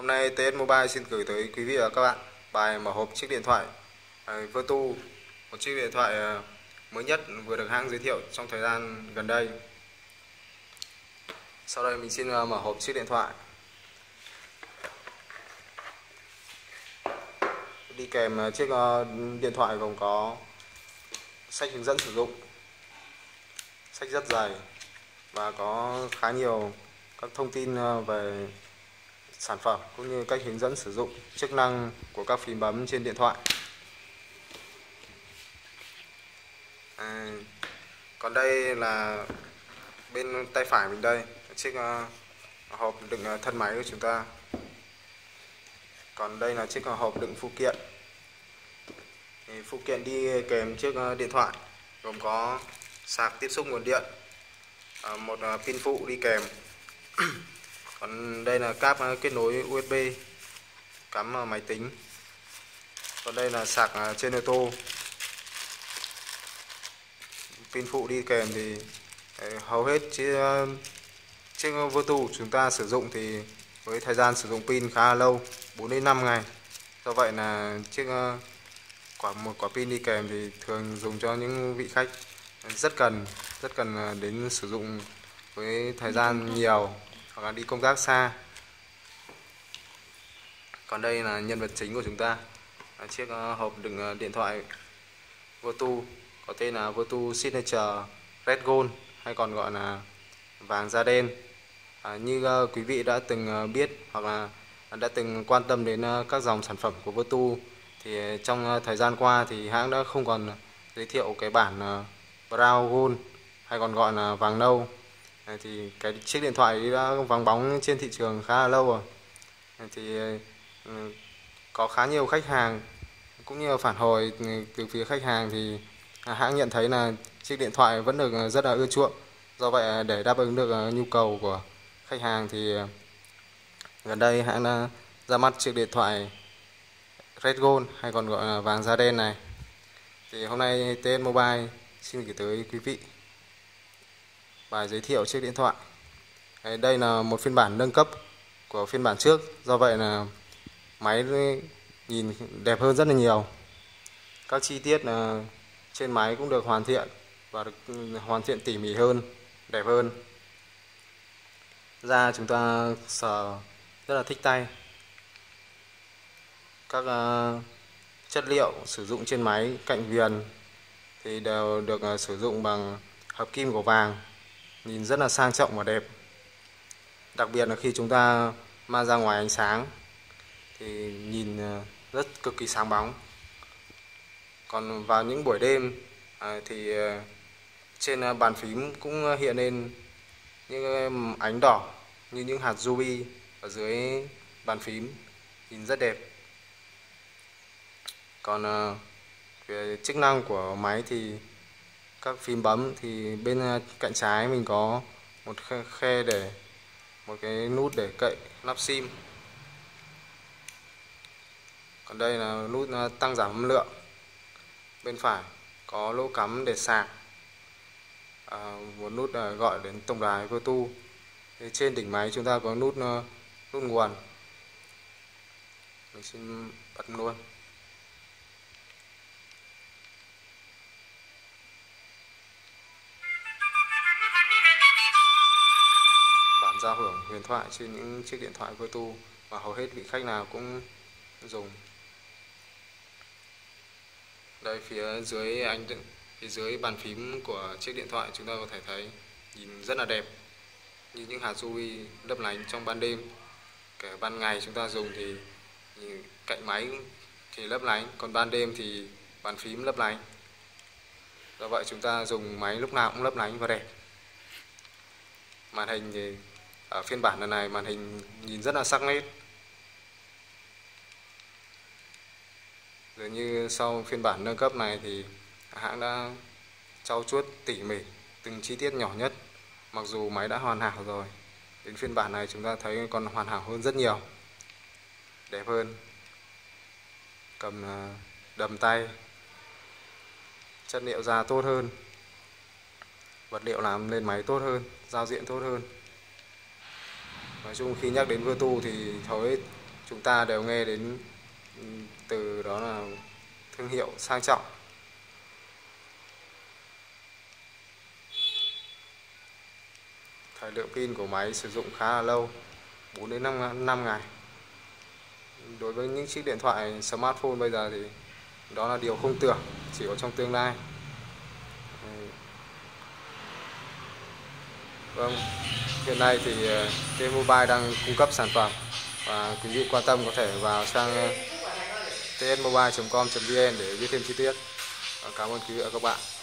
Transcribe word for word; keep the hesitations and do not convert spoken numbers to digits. Hôm nay TSmobile xin gửi tới quý vị và các bạn bài mở hộp chiếc điện thoại Votoo, một chiếc điện thoại mới nhất vừa được hãng giới thiệu trong thời gian gần đây. Sau đây mình xin mở hộp chiếc điện thoại. Đi kèm chiếc điện thoại gồm có sách hướng dẫn sử dụng, sách rất dày và có khá nhiều các thông tin về sản phẩm cũng như cách hướng dẫn sử dụng, chức năng của các phím bấm trên điện thoại. À, còn đây là bên tay phải mình, đây chiếc uh, hộp đựng thân máy của chúng ta. Còn đây là chiếc hộp đựng phụ kiện. Thì phụ kiện đi kèm chiếc điện thoại gồm có sạc tiếp xúc nguồn điện, một pin phụ đi kèm. Còn đây là cáp kết nối u ét bê cắm máy tính. Còn đây là sạc trên ô tô. Pin phụ đi kèm thì hầu hết chiếc chiếc Votoo chúng ta sử dụng thì với thời gian sử dụng pin khá là lâu, bốn đến năm ngày. Do vậy là chiếc quả một quả pin đi kèm thì thường dùng cho những vị khách rất cần rất cần đến sử dụng với thời gian nhiều hoặc là đi công tác xa. Còn đây là nhân vật chính của chúng ta, chiếc hộp đựng điện thoại Votoo có tên là Vertu Signature Red Gold, hay còn gọi là vàng da đen. À, như uh, quý vị đã từng uh, biết hoặc là đã từng quan tâm đến uh, các dòng sản phẩm của Votoo thì uh, trong uh, thời gian qua thì hãng đã không còn giới thiệu cái bản uh, brown gold, hay còn gọi là vàng nâu. À, thì cái chiếc điện thoại đã vắng bóng trên thị trường khá là lâu rồi. À, thì uh, có khá nhiều khách hàng cũng như phản hồi từ phía khách hàng thì uh, hãng nhận thấy là chiếc điện thoại vẫn được rất là ưa chuộng. Do vậy để đáp ứng được uh, nhu cầu của khách hàng thì gần đây hãng đã ra mắt chiếc điện thoại Red Gold, hay còn gọi là vàng da đen này. Thì hôm nay TSmobile xin gửi tới quý vị bài giới thiệu chiếc điện thoại. Đây là một phiên bản nâng cấp của phiên bản trước, do vậy là máy nhìn đẹp hơn rất là nhiều. Các chi tiết trên máy cũng được hoàn thiện và được hoàn thiện tỉ mỉ hơn, đẹp hơn. Da chúng ta sờ rất là thích tay. Các uh, chất liệu sử dụng trên máy, cạnh viền thì đều được uh, sử dụng bằng hợp kim của vàng, nhìn rất là sang trọng và đẹp. Đặc biệt là khi chúng ta mang ra ngoài ánh sáng thì nhìn uh, rất cực kỳ sáng bóng. Còn vào những buổi đêm uh, thì uh, trên uh, bàn phím cũng uh, hiện lên những ánh đỏ như những hạt ruby ở dưới bàn phím, nhìn rất đẹp. Còn về chức năng của máy thì các phím bấm thì bên cạnh trái mình có một khe để một cái nút để cậy nắp sim. Còn đây là nút tăng giảm âm lượng. Bên phải có lỗ cắm để sạc. À, một nút à, gọi đến tổng đài Votoo. Trên đỉnh máy chúng ta có nút uh, nút nguồn. Mình xin bật luôn. Bản giao hưởng huyền thoại trên những chiếc điện thoại Votoo và hầu hết vị khách nào cũng dùng. Đây, phía dưới anh định phía dưới bàn phím của chiếc điện thoại chúng ta có thể thấy nhìn rất là đẹp, như những hạt ruby lấp lánh trong ban đêm. Kể ban ngày chúng ta dùng thì cạnh máy thì lấp lánh, còn ban đêm thì bàn phím lấp lánh. Do vậy chúng ta dùng máy lúc nào cũng lấp lánh và đẹp. Màn hình thì ở phiên bản lần này màn hình nhìn rất là sắc nét. Dường như sau phiên bản nâng cấp này thì hãng đã trau chuốt tỉ mỉ từng chi tiết nhỏ nhất. Mặc dù máy đã hoàn hảo rồi, đến phiên bản này chúng ta thấy còn hoàn hảo hơn rất nhiều, đẹp hơn. Cầm đầm tay, chất liệu da tốt hơn, vật liệu làm lên máy tốt hơn, giao diện tốt hơn. Nói chung khi nhắc đến Votoo thì hầu hết chúng ta đều nghe đến từ đó là thương hiệu sang trọng. Thời lượng pin của máy sử dụng khá là lâu, bốn đến năm ngày. Đối với những chiếc điện thoại smartphone bây giờ thì đó là điều không tưởng, chỉ có trong tương lai. Vâng, hiện nay thì TSmobile đang cung cấp sản phẩm và quý vị quan tâm có thể vào trang tsmobile chấm com chấm vn để biết thêm chi tiết. Cảm ơn quý vị và các bạn.